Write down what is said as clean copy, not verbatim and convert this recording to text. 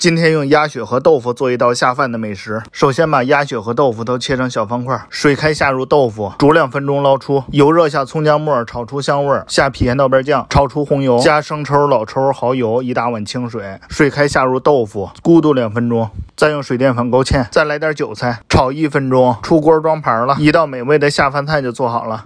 今天用鸭血和豆腐做一道下饭的美食。首先把鸭血和豆腐都切成小方块，水开下入豆腐，煮2分钟捞出，油热下葱姜末炒出香味，下郫县豆瓣酱，炒出红油，加生抽、老抽、蚝油，1大碗清水，水开下入豆腐，咕嘟2分钟，再用水淀粉勾芡，再来点韭菜，炒1分钟，出锅装盘了。一道美味的下饭菜就做好了。